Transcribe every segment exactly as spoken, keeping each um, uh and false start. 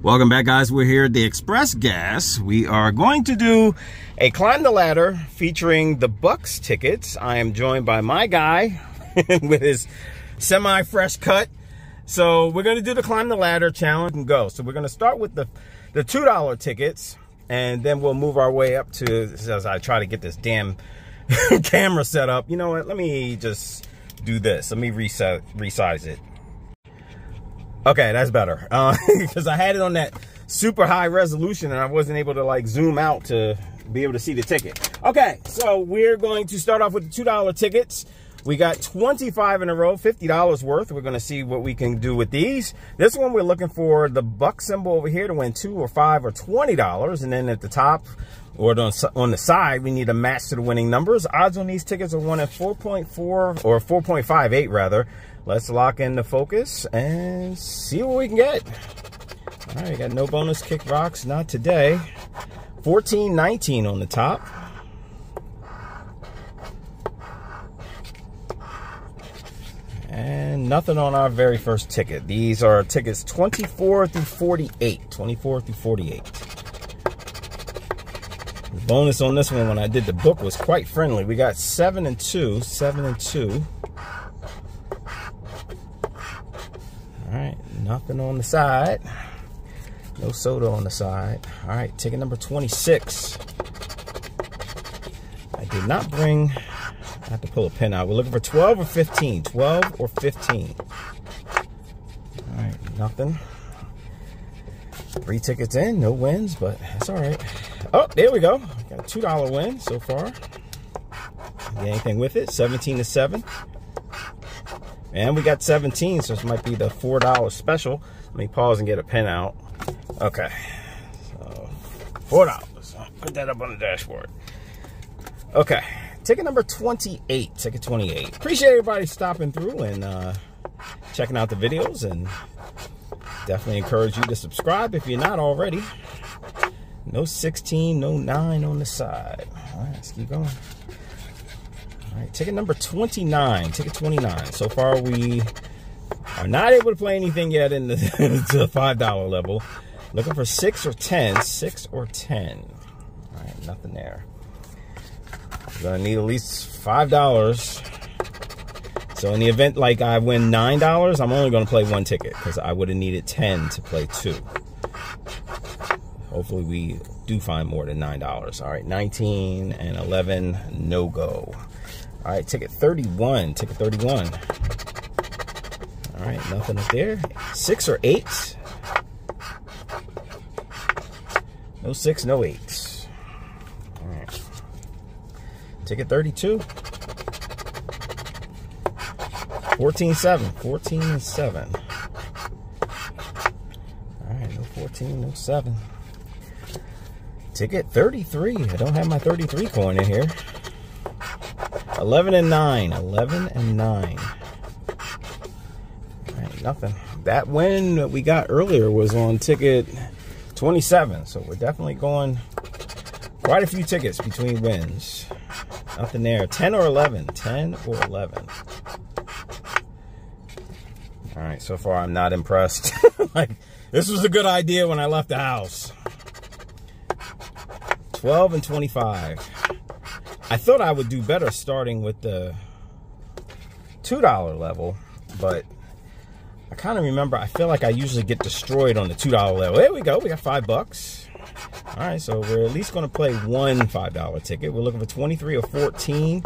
Welcome back, guys. We're here at the Express Gas. We are going to do a Climb the Ladder featuring the Bucks tickets. I am joined by my guy with his semi-fresh cut. So we're going to do the Climb the Ladder challenge and go. So we're going to start with the, the two dollar tickets, and then we'll move our way up to, as I try to get this damn camera set up. You know what? Let me just do this. Let me reset, resize it. Okay, that's better, because uh, I had it on that super high resolution and I wasn't able to like zoom out to be able to see the ticket. Okay, so we're going to start off with the two dollar tickets. We got twenty-five in a row, fifty dollars worth. We're going to see what we can do with these. This one we're looking for the buck symbol over here to win two or five or twenty dollars. And then at the top or on the side, we need a match to the winning numbers. Odds on these tickets are one at four point four or four point five eight rather. Let's lock in the focus and see what we can get. All right, got no bonus kick rocks, not today. fourteen nineteen on the top. And nothing on our very first ticket. These are tickets twenty-four through forty-eight. twenty-four through forty-eight. The bonus on this one when I did the book was quite friendly. We got seven and two, seven and two. All right, nothing on the side. No soda on the side. All right, ticket number twenty-six. I did not bring. I have to pull a pen out. We're looking for twelve or fifteen. twelve or fifteen. All right, nothing. Three tickets in, no wins, but that's all right. Oh, there we go. Got a two dollar win so far. Get anything with it? seventeen to seven. And we got seventeen, so this might be the four dollar special. Let me pause and get a pen out. Okay. So, four dollars. Put that up on the dashboard. Okay. Ticket number twenty-eight. Ticket twenty-eight. Appreciate everybody stopping through and uh, checking out the videos. And definitely encourage you to subscribe if you're not already. No sixteen, no nine on the side. All right, let's keep going. All right, ticket number twenty-nine. Ticket twenty-nine. So far, we are not able to play anything yet in the, the five dollar level. Looking for six or ten. Six or ten. All right, nothing there. We're gonna need at least five dollars. So in the event like I win nine dollars, I'm only gonna play one ticket because I would have needed ten to play two. Hopefully we do find more than nine dollars. All right, nineteen and eleven, no go. All right, ticket thirty-one, ticket thirty-one. All right, nothing up there. Six or eight. No six, no eight. All right. Ticket thirty-two. fourteen seven, fourteen seven. All right, no fourteen, no seven. Ticket thirty-three. I don't have my thirty-three coin in here. eleven and nine. eleven and nine. All right, nothing. That win that we got earlier was on ticket twenty-seven. So we're definitely going quite a few tickets between wins. Nothing there. ten or eleven. ten or eleven. All right, so far I'm not impressed. Like, this was a good idea when I left the house. twelve and twenty-five. I thought I would do better starting with the two dollar level, but I kind of remember, I feel like I usually get destroyed on the two dollar level. There we go. We got five bucks. All right, so we're at least going to play one five dollar ticket. We're looking for twenty-three or fourteen.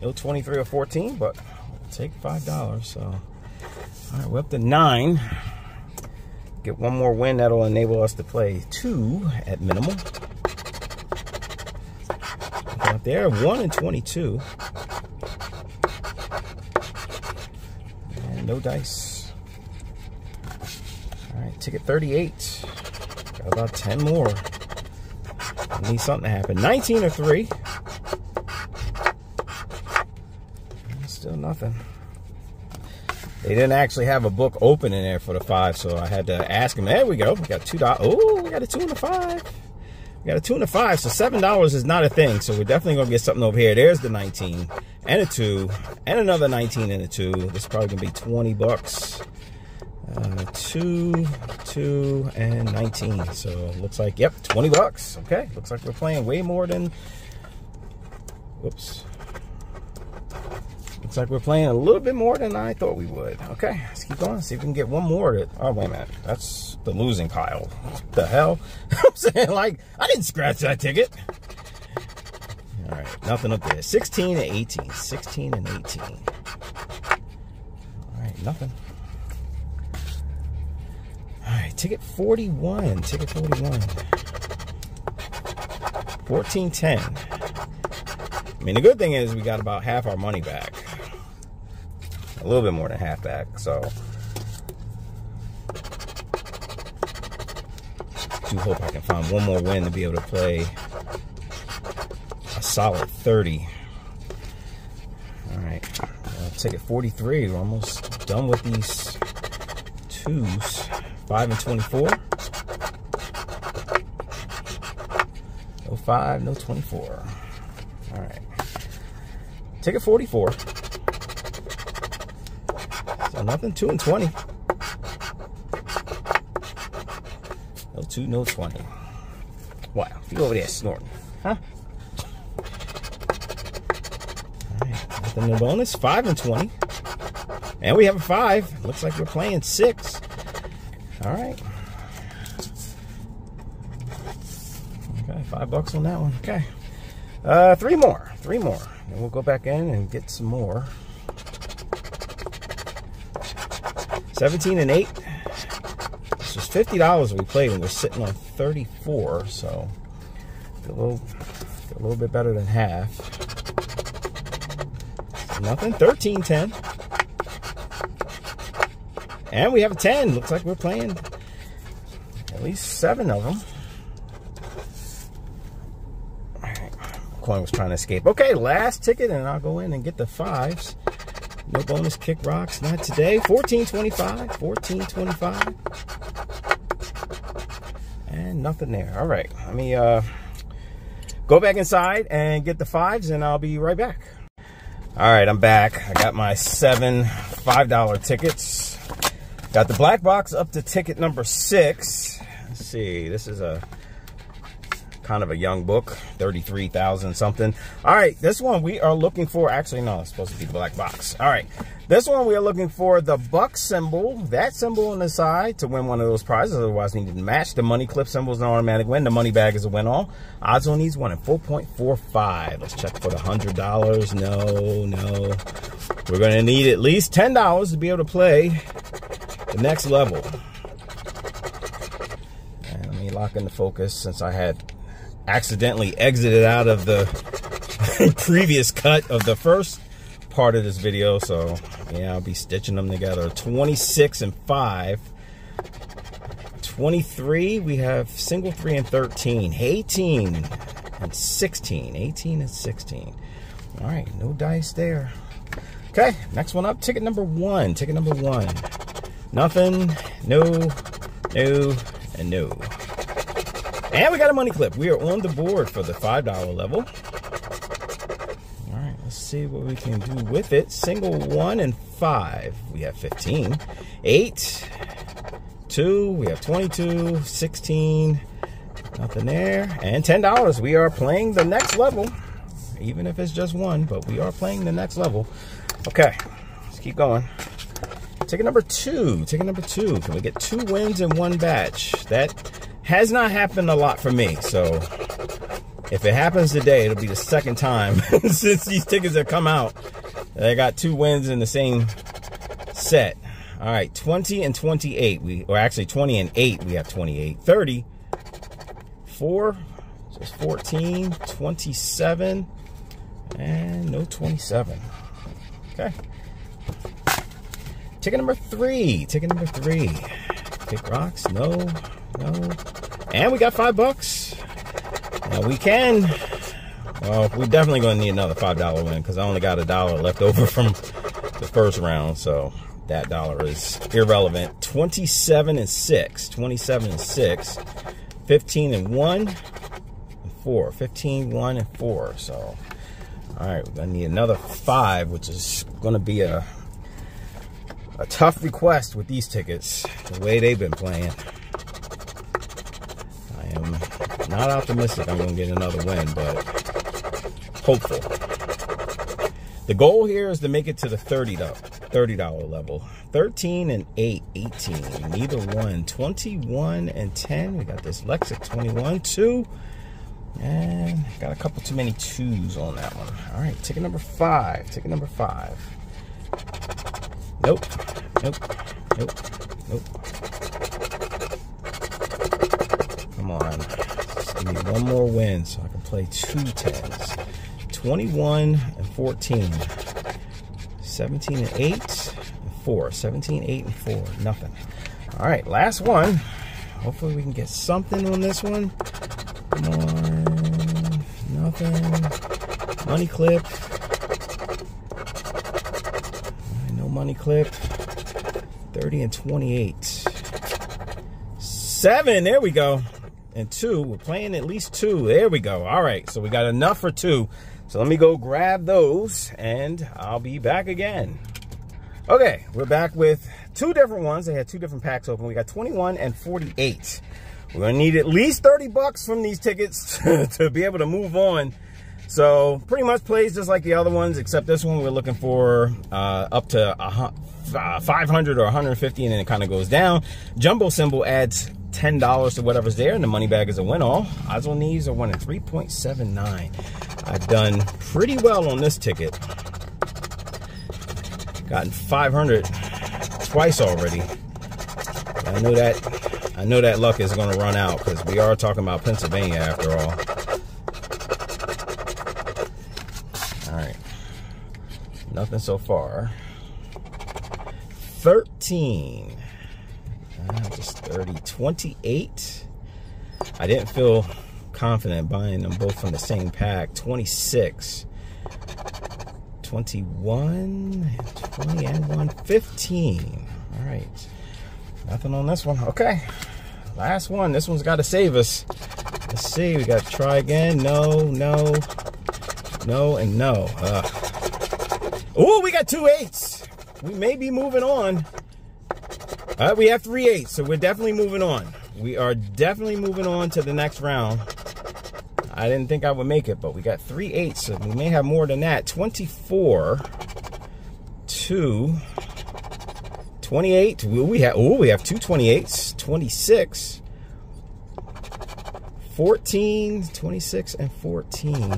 No twenty-three or fourteen, but we'll take five dollars. So, all right, we're up to nine. Get one more win. That'll enable us to play two at minimum. Out there, one and twenty-two, and no dice. All right, ticket thirty-eight. Got about ten more. I need something to happen. nineteen or three. Still nothing. They didn't actually have a book open in there for the five, so I had to ask them. There we go. We got two dollars. Oh, we got a two and a five. We got a two and a five, so seven dollars is not a thing. So we're definitely going to get something over here. There's the nineteen and a two and another nineteen and a two. This is probably going to be twenty bucks. Uh, two, twenty-two and nineteen. So looks like, yep, twenty bucks. Okay, looks like we're playing way more than, whoops. Looks like we're playing a little bit more than I thought we would. Okay, let's keep going, see if we can get one more of it. Oh, wait a minute, that's the losing pile. What the hell? I'm saying, like, I didn't scratch that ticket. All right, nothing up there. sixteen and eighteen, sixteen and eighteen. All right, nothing. All right, ticket forty-one, ticket forty-one. fourteen ten. I mean, the good thing is we got about half our money back. A little bit more than half back, so. I do hope I can find one more win to be able to play a solid thirty. All right, I'll take it forty-three. We're almost done with these twos. five and twenty-four. No five, no twenty-four. All right. Ticket forty-four. So nothing, two and twenty. No two, no twenty. Wow, you over there snorting, huh? All right, nothing in the bonus, five and twenty. And we have a five. Looks like we're playing six. All right. Okay, five bucks on that one. Okay. Uh, three more, three more. And we'll go back in and get some more. seventeen and eight. This was fifty dollars we played and we're sitting on thirty-four, so a little, a little bit better than half. Nothing, thirteen ten. And we have a ten. Looks like we're playing at least seven of them. Coin was trying to escape. Okay, last ticket, and I'll go in and get the fives. No bonus kick rocks, not today. fourteen twenty-five, fourteen twenty-five, and nothing there. All right, let me uh, go back inside and get the fives, and I'll be right back. All right, I'm back. I got my seven five dollar tickets. Got the black box up to ticket number six. Let's see, this is a kind of a young book, thirty-three thousand something. All right, this one we are looking for, actually no, it's supposed to be the black box. All right, this one we are looking for the buck symbol, that symbol on the side to win one of those prizes, otherwise we need to match. The money clip symbol is an automatic win, the money bag is a win all. Odds on these one in four point four five. Let's check for the one hundred dollars, no, no. We're gonna need at least ten dollars to be able to play the next level. And let me lock into focus since I had accidentally exited out of the previous cut of the first part of this video, so yeah, I'll be stitching them together. Twenty-six and five, twenty-three, we have single three and thirteen, eighteen and sixteen, eighteen and sixteen. All right, no dice there. Okay, next one up, ticket number one, ticket number one. Nothing, no, no, and no. And we got a money clip. We are on the board for the five dollar level. All right, let's see what we can do with it. Single one and five, we have fifteen. Eight, two, we have twenty-two, sixteen, nothing there. And ten dollars, we are playing the next level. Even if it's just one, but we are playing the next level. Okay, let's keep going. Ticket number two, ticket number two. Can we get two wins in one batch? That has not happened a lot for me, so if it happens today, it'll be the second time since these tickets have come out that I got two wins in the same set. All right, twenty and twenty-eight, we, or actually twenty and eight, we have twenty-eight, thirty, four, just fourteen, twenty-seven, and no twenty-seven. Okay, ticket number three, ticket number three, kick rocks, no. No. And we got five bucks. Now we can. Well, we're definitely going to need another five dollar win because I only got a dollar left over from the first round. So that dollar is irrelevant. twenty-seven and six. twenty-seven and six. fifteen and one and four. fifteen, one, and four. So, all right, we're going to need another five, which is going to be a, a tough request with these tickets, the way they've been playing. am not optimistic I'm going to get another win, but hopeful. The goal here is to make it to the thirty dollar level. thirteen and eight, eighteen. Neither one. twenty-one and ten. We got this Lexus twenty-one, two. And got a couple too many twos on that one. All right, ticket number five. Ticket number five. Nope. Nope. Nope. Nope. Come on. Just give me one more win so I can play two tens. twenty-one and fourteen. seventeen and eight. Four. seventeen, eight, and four. Nothing. All right, last one. Hopefully we can get something on this one. Come on. Nothing. Money clip. No money clip. thirty and twenty-eight. Seven. There we go. And two. We're playing at least two. There we go. All right. So we got enough for two. So let me go grab those and I'll be back again. Okay, we're back with two different ones. They had two different packs open. We got twenty-one and forty-eight. We're gonna need at least thirty bucks from these tickets to, to be able to move on. So pretty much plays just like the other ones, except this one we're looking for uh, up to a, uh, five hundred or one hundred fifty, and then it kind of goes down. Jumbo Symbol adds ten dollars to whatever's there, and the money bag is a win-all. Odds on these are one in three point seven nine. I've done pretty well on this ticket. Gotten five hundred twice already. I know that. I know that luck is going to run out because we are talking about Pennsylvania after all. All right. Nothing so far. thirteen. Ah, just thirty, twenty-eight. I didn't feel confident buying them both from the same pack. twenty-six. twenty-one, twenty, and one, fifteen. All right. Nothing on this one. Okay. Last one. This one's got to save us. Let's see. We got to try again. No, no, no, and no. Uh. Oh, we got two eights. We may be moving on. All right, we have three eights, so we're definitely moving on. We are definitely moving on to the next round. I didn't think I would make it, but we got three eights, so we may have more than that. twenty-four, two, twenty-eight. We have, oh, we have two twenty-eights. twenty-six. fourteen. twenty-six and fourteen.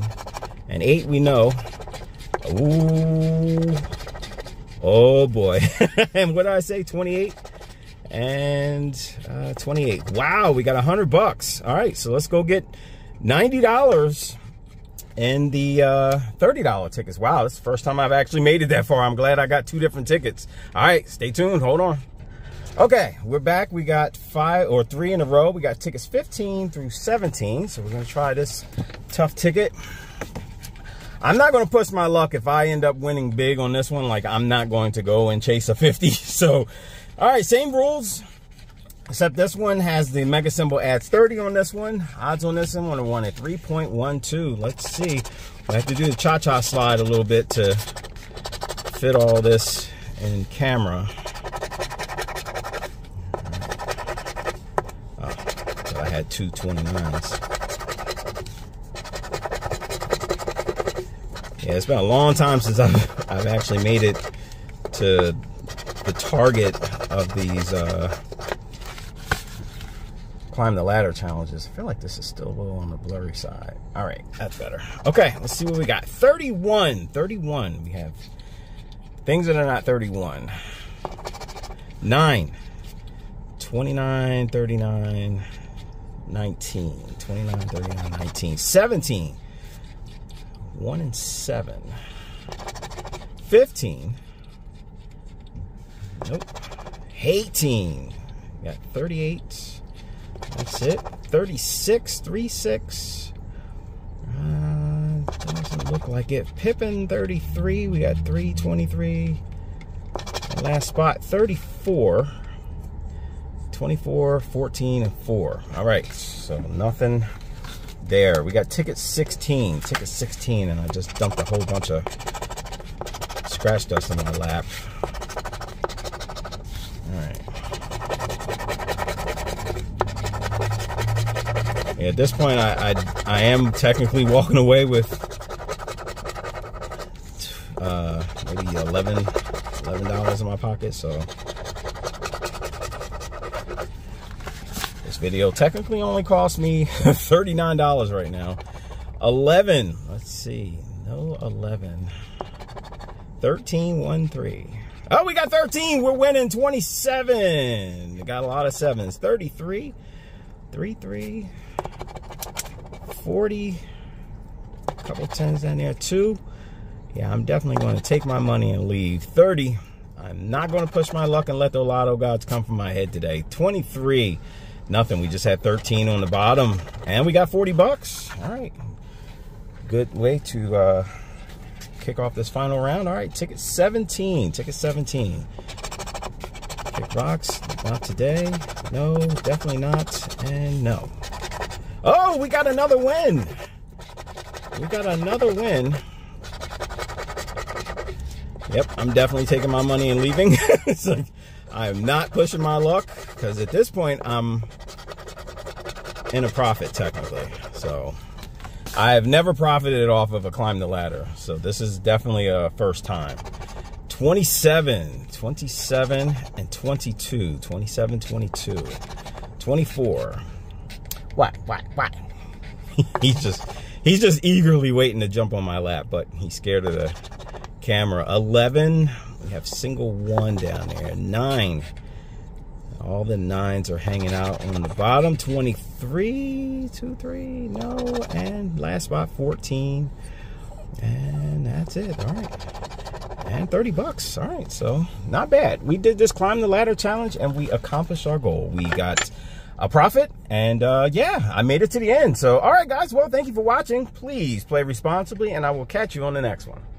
And eight we know. Ooh. Oh, boy. And what did I say? twenty-eight and twenty-eight. Wow, we got one hundred bucks. All right, so let's go get ninety dollars in the uh, thirty dollar tickets. Wow, that's the first time I've actually made it that far. I'm glad I got two different tickets. All right, stay tuned. Hold on. Okay, we're back. We got five or three in a row. We got tickets fifteen through seventeen. So we're going to try this tough ticket. I'm not going to push my luck if I end up winning big on this one. Like, I'm not going to go and chase a fifty. So, all right, same rules. Except this one has the mega symbol adds thirty on this one. Odds on this one are one at three point one two. Let's see. I have to do the cha-cha slide a little bit to fit all this in camera. Oh, so I had two twenty-nines. Yeah, it's been a long time since I've, I've actually made it to the target of these... Uh, Climb the Ladder challenges. I feel like this is still a little on the blurry side. All right, that's better. Okay, let's see what we got. thirty-one, thirty-one. We have things that are not thirty-one. nine, twenty-nine, thirty-nine, nineteen. twenty-nine, thirty-nine, nineteen. seventeen. one and seven. fifteen. Nope. eighteen. We got thirty-eight. That's it. thirty-six, three, six. Uh, doesn't look like it. Pippin, thirty-three. We got three, twenty-three. Last spot, thirty-four. twenty-four, fourteen, and four. All right, so nothing there. We got ticket sixteen. Ticket sixteen, and I just dumped a whole bunch of scratch dust in my lap. All right. And at this point, I, I, I am technically walking away with uh, maybe eleven dollars eleven dollars in my pocket. So this video technically only cost me thirty-nine dollars right now. eleven, let's see, no eleven. thirteen, one, three. Oh, we got thirteen. We're winning. Twenty-seven. We got a lot of sevens. Thirty-three, three-three, forty. Couple tens down there too. Yeah, I'm definitely going to take my money and leave. Thirty. I'm not going to push my luck and let the lotto gods come from my head today. Twenty-three. Nothing. We just had thirteen on the bottom, and we got forty bucks. All right. Good way to uh, kick off this final round. All right, ticket seventeen. Ticket seventeen. Kick rocks. Not today. No, definitely not. And no. Oh, we got another win. We got another win. Yep, I'm definitely taking my money and leaving. It's like, I'm not pushing my luck because at this point I'm in a profit technically. So I have never profited off of a Climb the Ladder, so this is definitely a first time. twenty-seven, twenty-seven, and twenty-two. twenty-seven, twenty-two. twenty-four. What, what, what? he's just, he's just eagerly waiting to jump on my lap, but he's scared of the camera. eleven. We have single one down there. nine. All the nines are hanging out on the bottom. twenty-three, two, three, no. And last spot, fourteen. And that's it. All right. And thirty bucks. All right. So not bad. We did this Climb the Ladder challenge and we accomplished our goal. We got a profit. And uh, yeah, I made it to the end. So, all right, guys. Well, thank you for watching. Please play responsibly and I will catch you on the next one.